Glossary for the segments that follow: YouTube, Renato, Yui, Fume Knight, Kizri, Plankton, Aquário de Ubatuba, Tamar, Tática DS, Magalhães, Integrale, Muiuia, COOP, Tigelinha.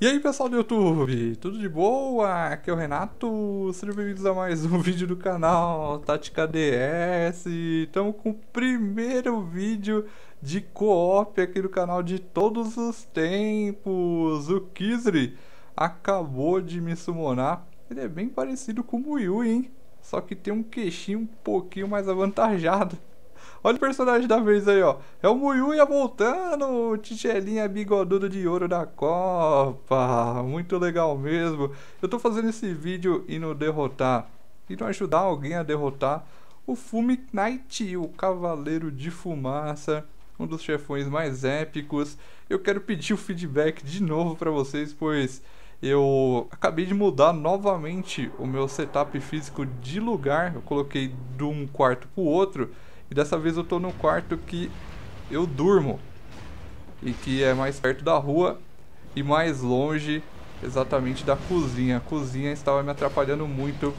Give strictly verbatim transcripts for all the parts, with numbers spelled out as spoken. E aí pessoal do YouTube, tudo de boa? Aqui é o Renato, sejam bem-vindos a mais um vídeo do canal Tática D S. Estamos com o primeiro vídeo de co-op aqui do canal de todos os tempos. O Kizri acabou de me summonar, ele é bem parecido com o Yui, hein? Só que tem um queixinho um pouquinho mais avantajado. Olha o personagem da vez aí, ó. É o Muiuia voltando, Tigelinha bigodudo de ouro da Copa. Muito legal mesmo. Eu tô fazendo esse vídeo e não derrotar, e não ajudar alguém a derrotar o Fume Knight, o Cavaleiro de Fumaça, um dos chefões mais épicos. Eu quero pedir o feedback de novo pra vocês, pois eu acabei de mudar novamente o meu setup físico de lugar. Eu coloquei de um quarto pro outro, e dessa vez eu tô no quarto que eu durmo, e que é mais perto da rua e mais longe exatamente da cozinha. A cozinha estava me atrapalhando muito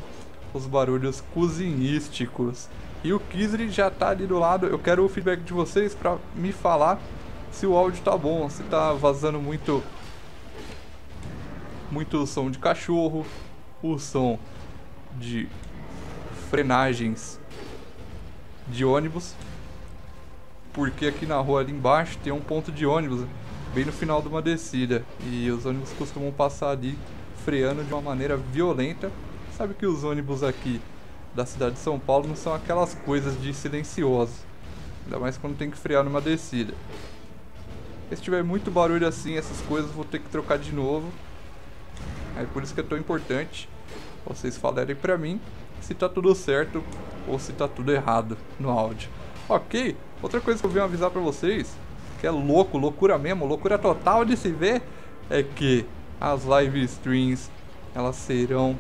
os barulhos cozinhísticos. E o Kizri já tá ali do lado. Eu quero o feedback de vocês para me falar se o áudio tá bom, se tá vazando muito, muito som de cachorro, o som de frenagens de ônibus, porque aqui na rua ali embaixo tem um ponto de ônibus bem no final de uma descida, e os ônibus costumam passar ali freando de uma maneira violenta. Sabe que os ônibus aqui da cidade de São Paulo não são aquelas coisas de silenciosos, ainda mais quando tem que frear numa descida. E se tiver muito barulho assim, essas coisas, vou ter que trocar de novo. É por isso que é tão importante vocês falarem pra mim se tá tudo certo ou se tá tudo errado no áudio, ok? Outra coisa que eu vim avisar pra vocês, que é louco, loucura mesmo, loucura total de se ver, é que as live streams, elas serão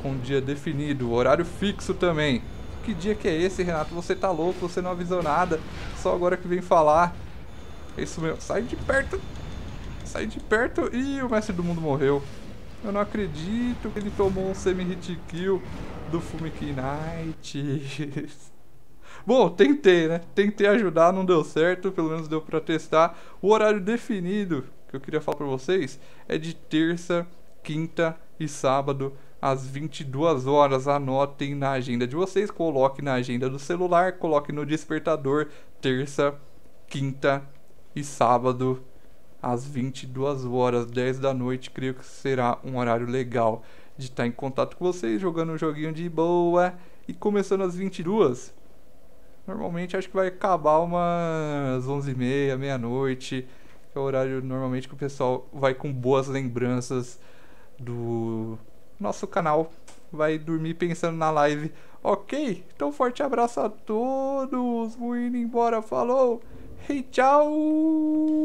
com dia definido, horário fixo também. Que dia que é esse, Renato? Você tá louco, você não avisou nada, só agora que vem falar. É isso mesmo, sai de perto, sai de perto. Ih, o mestre do mundo morreu. Eu não acredito que ele tomou um semi-hit kill do Fume Knight. Bom, tentei, né? Tentei ajudar, não deu certo, pelo menos deu pra testar. O horário definido que eu queria falar pra vocês é de terça, quinta e sábado às vinte e duas horas. Anotem na agenda de vocês, coloque na agenda do celular, coloque no despertador, terça, quinta e sábado às vinte e duas horas, dez da noite. Creio que será um horário legal de estar em contato com vocês, jogando um joguinho de boa e começando às vinte e duas. Normalmente acho que vai acabar umas onze e meia, meia-noite, que é o horário normalmente que o pessoal vai com boas lembranças do nosso canal, vai dormir pensando na live, ok? Então forte abraço a todos, vou indo embora, falou e hey, tchau!